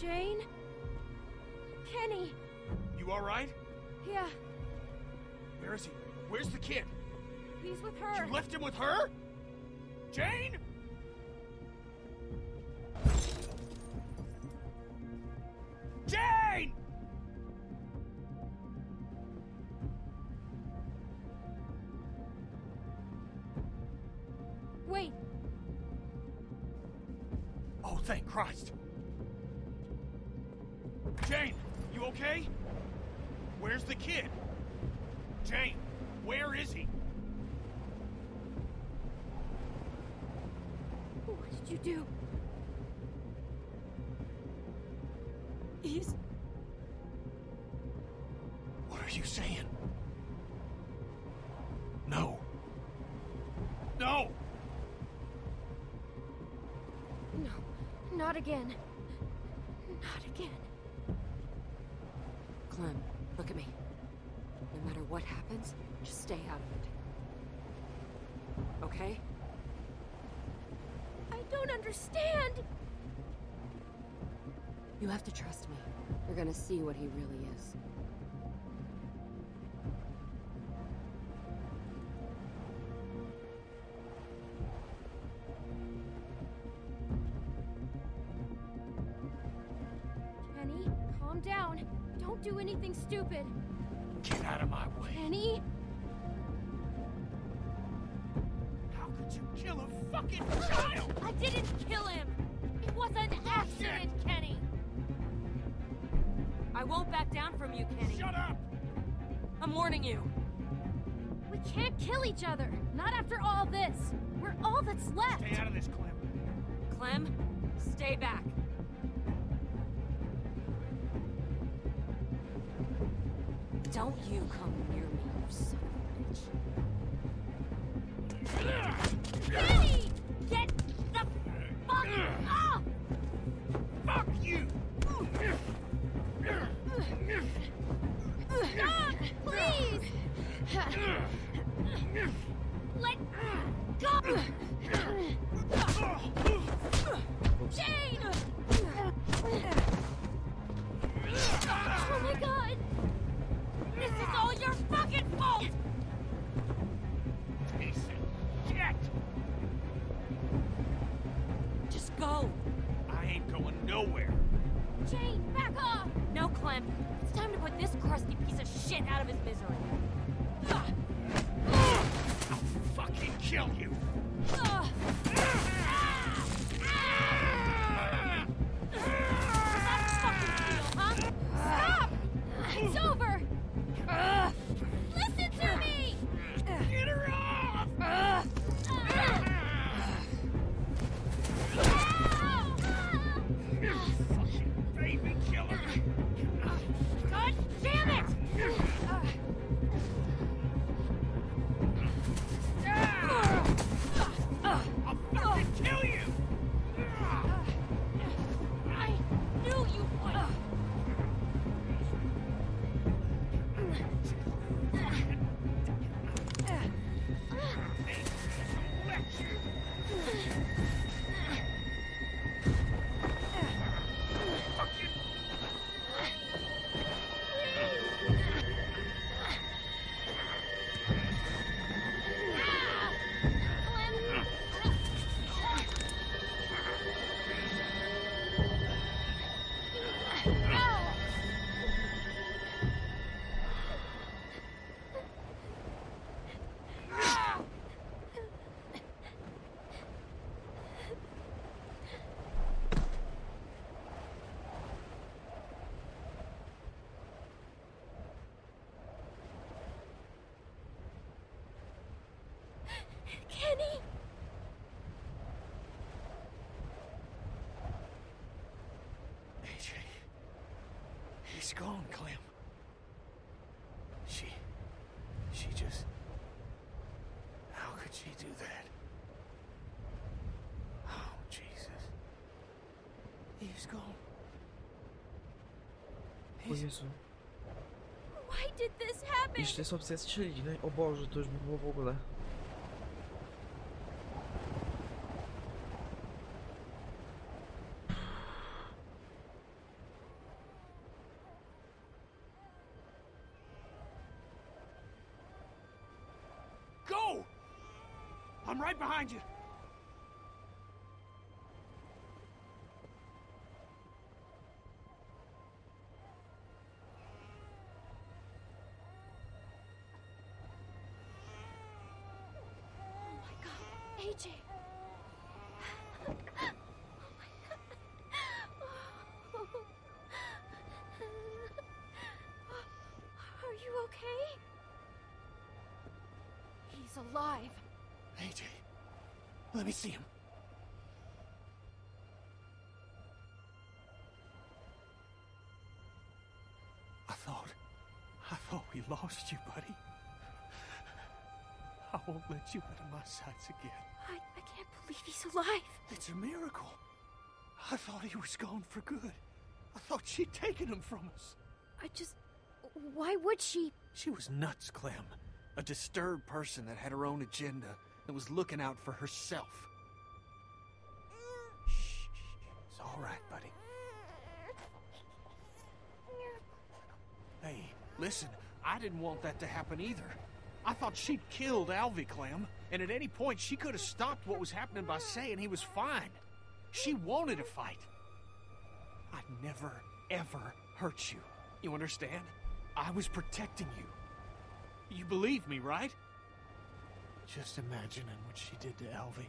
Jane? Kenny! You alright? Yeah. Where is he? Where's the kid? He's with her. You left him with her? Jane? Jane! Wait. Oh, thank Christ. Jane, you okay? Where's the kid? Jane, where is he? What did you do? He's... What are you saying? No. No! No, not again. Not again. Clem, look at me. No matter what happens, just stay out of it. Okay? I don't understand! You have to trust me. You're gonna see what he really is. Kenny, calm down. Don't do anything stupid. Get out of my way. Kenny? How could you kill a fucking child? I didn't kill him! It was an accident, Kenny! I won't back down from you, Kenny. Shut up! I'm warning you. We can't kill each other. Not after all this. We're all that's left. Stay out of this, Clem. Clem, stay back. Don't you come near me, you son of a bitch. Kenny! Get the fuck off! Fuck you! Stop, please! Let go! Jane! Oh my God! This is all your fucking fault! Piece of shit! Just go! I ain't going nowhere! Jane, back off! No, Clem. It's time to put this crusty piece of shit out of his misery. I'll fucking kill you! That's fucking deal, huh? Stop! It's over! Listen to me! Get her off! Baby killer! God damn it! I'll fucking kill you! I knew you would! I'll let you! Kenny! AJ... He's gone, Clem. She just... How could she do that? Oh, Jesus. He's gone. He's... Why did this happen? Jeszcze są obsesje strzelinę. O Boże, to już by było w ogóle. I'm right behind you. Oh my God, AJ. Are you okay? He's alive. AJ, let me see him. I thought we lost you, buddy. I won't let you out of my sights again. I can't believe he's alive. It's a miracle. I thought he was gone for good. I thought she'd taken him from us. Why would she? She was nuts, Clem. A disturbed person that had her own agenda and was looking out for herself. Shh, it's all right, buddy. Hey, listen, I didn't want that to happen either. I thought she'd killed Alvy, Clem, and at any point she could have stopped what was happening by saying he was fine. She wanted a fight. I'd never, ever hurt you. You understand? I was protecting you. You believe me, right? Just imagining what she did to Alvy.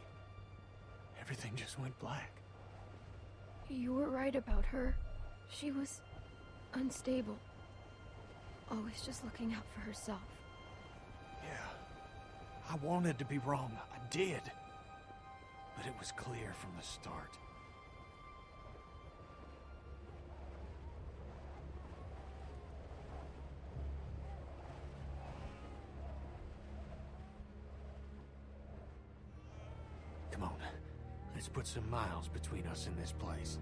Everything just went black. You were right about her. She was unstable. Always just looking out for herself. Yeah. I wanted to be wrong. I did. But it was clear from the start. Come on, let's put some miles between us and this place.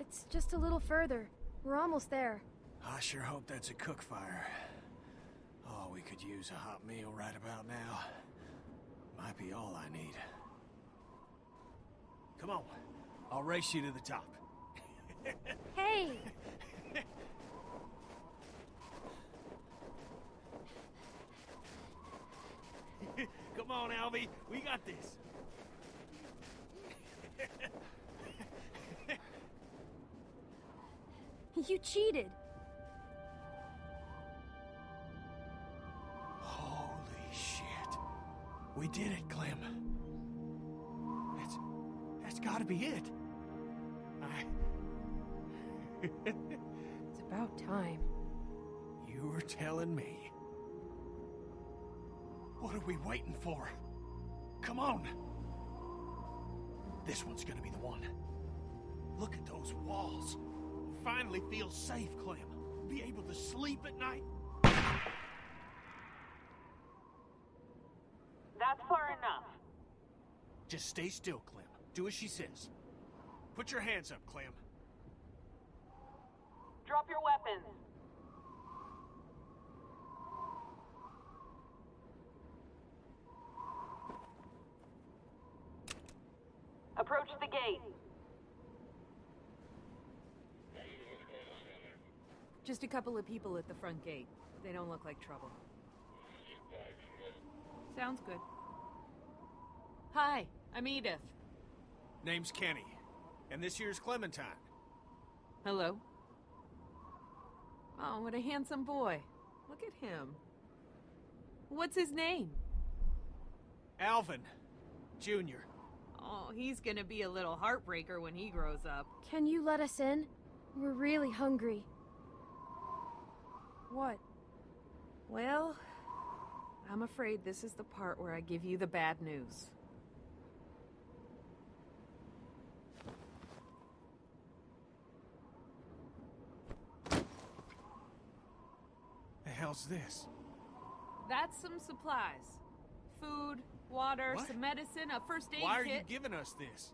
It's just a little further. We're almost there. I sure hope that's a cook fire. Oh, we could use a hot meal right about now. Might be all I need. Come on. I'll race you to the top. Hey! Come on, Alvy. We got this. You cheated! Holy shit. We did it, Clem. That's gotta be it. It's about time. You were telling me. What are we waiting for? Come on! This one's gonna be the one. Look at those walls. Finally feel safe, Clem. Be able to sleep at night. That's far enough. Just stay still, Clem. Do as she says. Put your hands up, Clem. Drop your weapons. Approach the gate. Just a couple of people at the front gate. They don't look like trouble. Sounds good. Hi, I'm Edith. Name's Kenny. And this here's Clementine. Hello. Oh, what a handsome boy. Look at him. What's his name? Alvin. Junior. Oh, he's gonna be a little heartbreaker when he grows up. Can you let us in? We're really hungry. What? Well, I'm afraid this is the part where I give you the bad news. hell's this? That's some supplies. Food, water, what? Some medicine, a first aid kit. Why are you giving us this?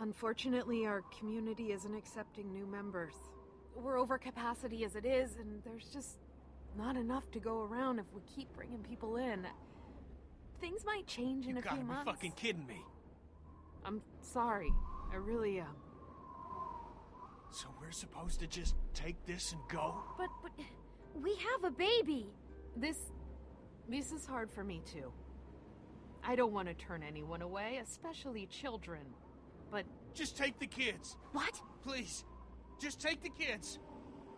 Unfortunately, our community isn't accepting new members. We're over capacity as it is, and there's just not enough to go around if we keep bringing people in. Things might change in a few months. You gotta be fucking kidding me. I'm sorry. I really am. So we're supposed to just take this and go? But we have a baby. This is hard for me too. I don't want to turn anyone away, especially children. But... just take the kids. What? Please. Just take the kids.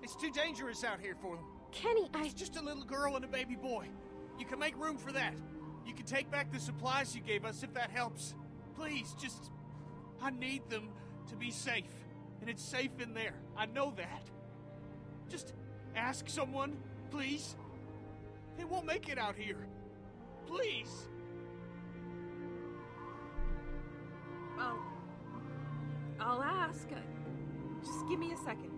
It's too dangerous out here for them. Kenny, It's just a little girl and a baby boy. You can make room for that. You can take back the supplies you gave us if that helps. Please, just... I need them to be safe. And it's safe in there. I know that. Just ask someone, please. They won't make it out here. Please. I'll ask. Just give me a second.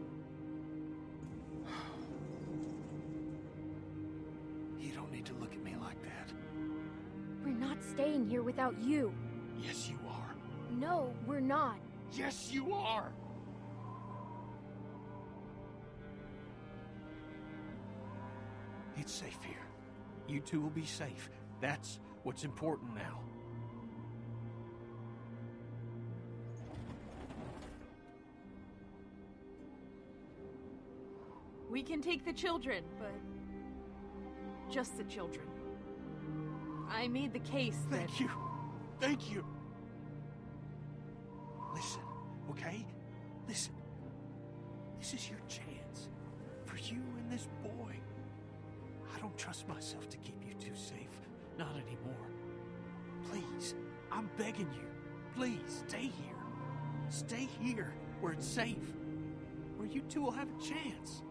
You don't need to look at me like that. We're not staying here without you. Yes, you are. No, we're not. Yes, you are. It's safe here. You two will be safe. That's what's important now. We can take the children, but just the children. I made the case that... Thank you. Thank you. Listen, okay? Listen. This is your chance. For you and this boy. I don't trust myself to keep you two safe. Not anymore. Please. I'm begging you. Please, stay here. Stay here where it's safe. Where you two will have a chance.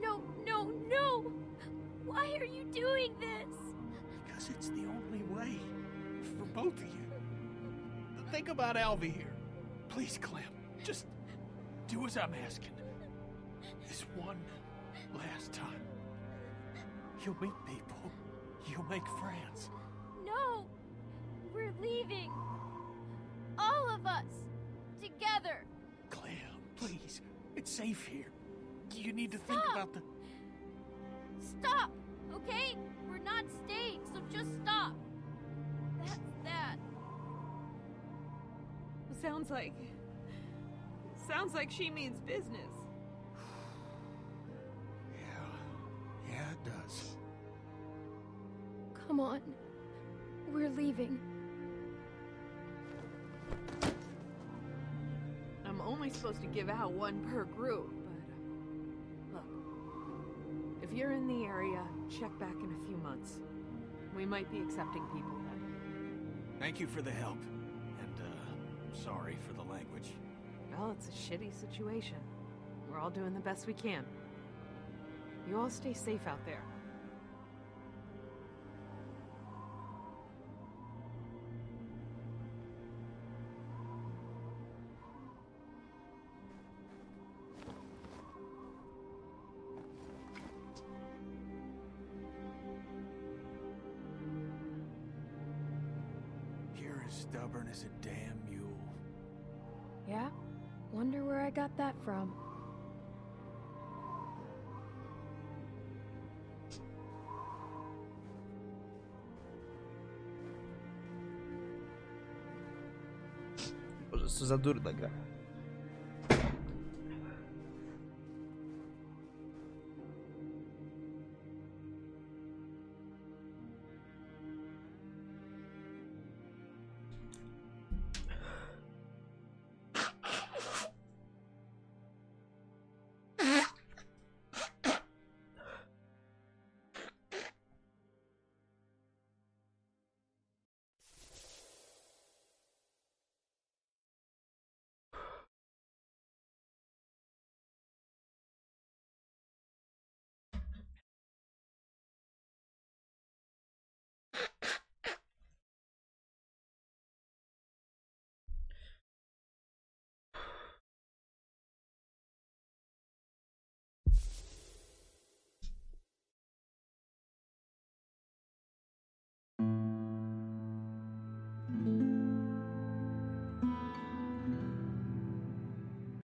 No, no, no! Why are you doing this? Because it's the only way. For both of you. Think about Alvin here. Please, Clem, just do as I'm asking. This one last time. You'll meet people. You'll make friends. No! We're leaving. All of us. Together. Clem, please. It's safe here. You need to think about the... Stop! Okay? We're not staying, so just stop. That's that. Sounds like she means business. Yeah, it does. Come on. We're leaving. I'm only supposed to give out one per group. If you're in the area, check back in a few months. We might be accepting people then. Thank you for the help. And, sorry for the language. Well, it's a shitty situation. We're all doing the best we can. You all stay safe out there. Stubborn as a damn mule. Yeah? Wonder where I got that from. Boże, co za durna gra.